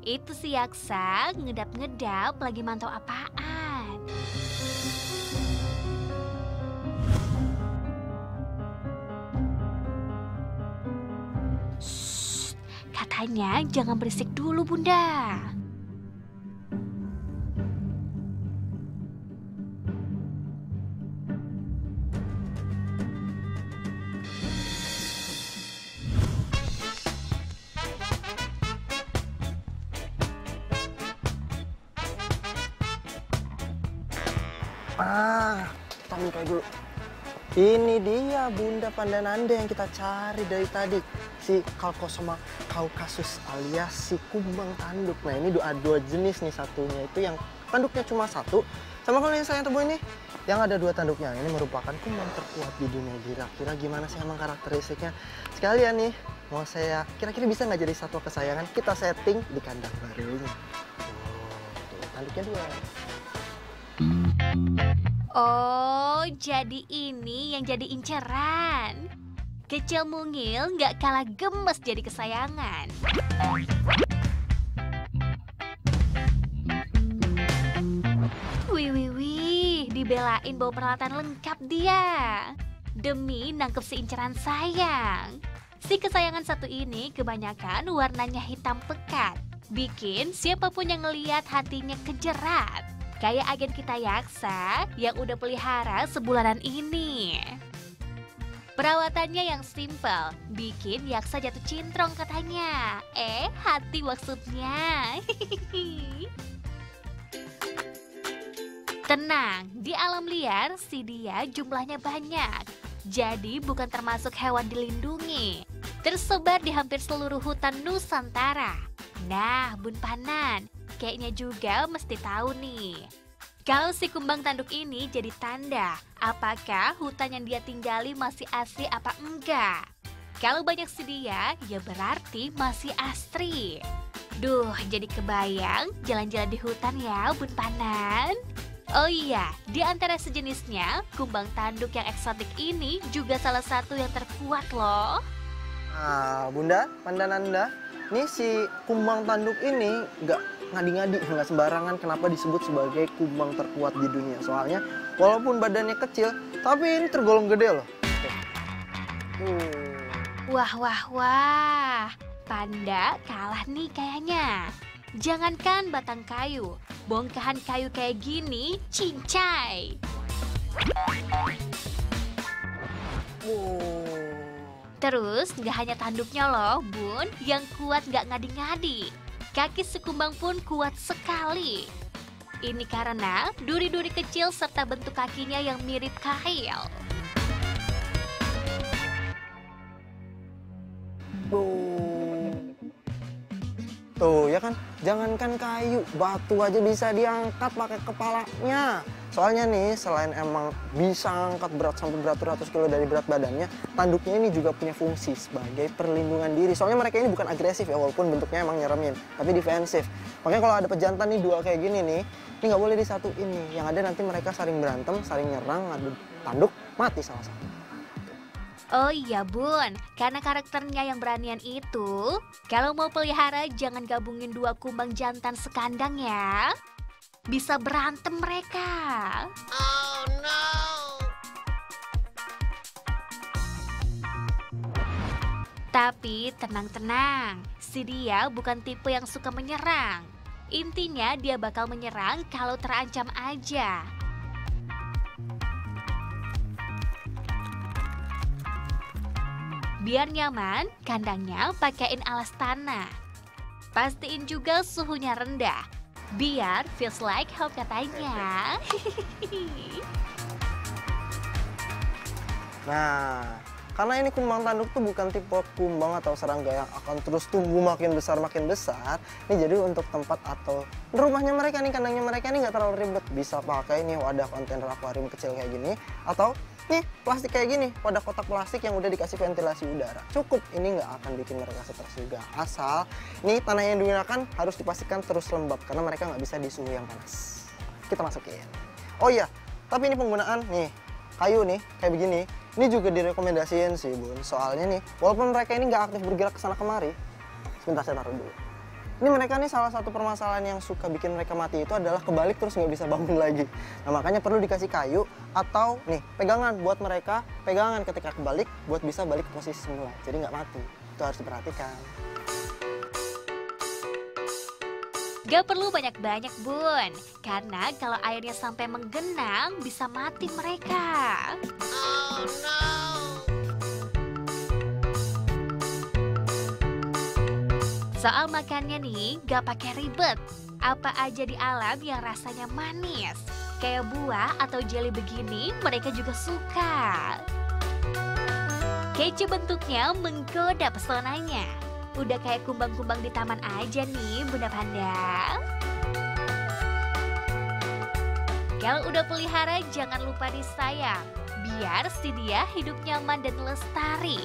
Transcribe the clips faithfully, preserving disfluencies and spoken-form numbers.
Itu si Yaksa ngedap-ngedap lagi mantau apaan. Shh, katanya jangan berisik dulu, Bunda. Ah, kita minta dulu. Ini dia Bunda Pandananda yang kita cari dari tadi. Si Chalcosoma caucasus alias si kumbang tanduk. Nah, ini dua, dua jenis nih, satunya itu yang tanduknya cuma satu. Sama kalau yang saya temuin nih, yang ada dua tanduknya. Ini merupakan kumbang terkuat di dunia. Kira-kira gimana sih emang karakteristiknya? Sekalian nih, mau saya kira-kira bisa nggak jadi satwa kesayangan? Kita setting di kandang barunya. Oh, tanduknya dua. Oh, jadi ini yang jadi inceran. Kecil mungil nggak kalah gemes jadi kesayangan. Wih, wih, wih, dibelain bawa peralatan lengkap dia. Demi nangkep si inceran sayang. Si kesayangan satu ini kebanyakan warnanya hitam pekat. Bikin siapapun yang ngeliat hatinya kejerat. Kayak agen kita Yaksa yang udah pelihara sebulanan ini. Perawatannya yang simpel, bikin Yaksa jatuh cintrong katanya. Eh, hati maksudnya. Tenang, di alam liar si dia jumlahnya banyak. Jadi bukan termasuk hewan dilindungi. Tersebar di hampir seluruh hutan Nusantara. Nah, Bun Panan, kayaknya juga mesti tahu nih. Kalau si kumbang tanduk ini jadi tanda, apakah hutan yang dia tinggali masih asri apa enggak? Kalau banyak sedia, ya berarti masih asri. Duh, jadi kebayang jalan-jalan di hutan ya, Bun Panan. Oh iya, di antara sejenisnya, kumbang tanduk yang eksotik ini juga salah satu yang terkuat loh. Ah, Bunda, Pandananda, ini si kumbang tanduk ini nggak ngadi-ngadi, nggak sembarangan kenapa disebut sebagai kumbang terkuat di dunia. Soalnya walaupun badannya kecil, tapi ini tergolong gede loh. Hmm. Wah, wah, wah. Panda kalah nih kayaknya. Jangankan batang kayu, bongkahan kayu kayak gini cincai. Wow. Terus, nggak hanya tanduknya loh, Bun, yang kuat nggak ngadi-ngadi. Kaki sekumbang pun kuat sekali. Ini karena duri-duri kecil serta bentuk kakinya yang mirip kail. Boom. Tuh, ya kan? Jangankan kayu, batu aja bisa diangkat pakai kepalanya. Soalnya nih, selain emang bisa angkat berat sampai beratus-ratus kilo dari berat badannya, tanduknya ini juga punya fungsi sebagai perlindungan diri. Soalnya mereka ini bukan agresif ya, walaupun bentuknya emang nyeremin, tapi defensif. Makanya kalau ada pejantan nih dua kayak gini nih, ini nggak boleh disatu ini. Yang ada nanti mereka saling berantem, saling nyerang, ngadu tanduk, mati salah satu. Oh iya Bun, karena karakternya yang beranian itu, kalau mau pelihara jangan gabungin dua kumbang jantan sekandang ya. Bisa berantem mereka. Oh no. Tapi tenang-tenang, si dia bukan tipe yang suka menyerang. Intinya dia bakal menyerang kalau terancam aja. Biar nyaman, kandangnya pakaiin alas tanah. Pastiin juga suhunya rendah. Biar feels like home katanya. Nah, karena ini kumbang tanduk tuh bukan tipe kumbang atau serangga yang akan terus tumbuh makin besar makin besar. Ini jadi untuk tempat atau rumahnya mereka nih, kandangnya mereka nih nggak terlalu ribet. Bisa pakai nih wadah kontainer akuarium kecil kayak gini, atau nih plastik kayak gini, wadah kotak plastik yang udah dikasih ventilasi udara. Cukup, ini nggak akan bikin mereka stres juga. Asal nih tanah yang digunakan harus dipastikan terus lembab karena mereka nggak bisa di suhu yang panas. Kita masukin. Oh iya, tapi ini penggunaan nih kayu nih kayak begini. Ini juga direkomendasiin sih Bun, soalnya nih walaupun mereka ini nggak aktif bergerak kesana kemari. Sebentar saya taruh dulu. Ini mereka nih salah satu permasalahan yang suka bikin mereka mati itu adalah kebalik terus nggak bisa bangun lagi. Nah makanya perlu dikasih kayu atau nih pegangan buat mereka, pegangan ketika kebalik buat bisa balik ke posisi semula. Jadi nggak mati, itu harus diperhatikan. Gak perlu banyak-banyak bun, karena kalau airnya sampai menggenang bisa mati mereka. Oh no! Soal makannya nih, gak pakai ribet. Apa aja di alam yang rasanya manis. Kayak buah atau jeli begini, mereka juga suka. Kece bentuknya menggoda pesonanya. Udah kayak kumbang-kumbang di taman aja nih, Bunda Panda. Kalau udah pelihara, jangan lupa disayang. Biar si dia hidup nyaman dan lestari.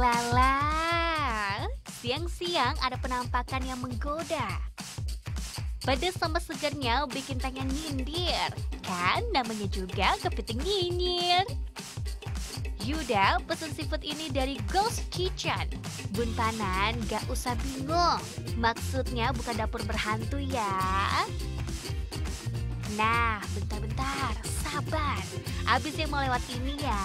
Lala, siang-siang ada penampakan yang menggoda. Pedas sama segarnya bikin tangan nyindir. Kan namanya juga kepiting nyinyir. Yuda pesen seafood ini dari Ghost Kitchen. Bun Panan gak usah bingung. Maksudnya bukan dapur berhantu ya. Nah, bentar-bentar, sabar. Abis yang mau lewat ini ya.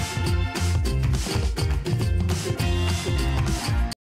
back.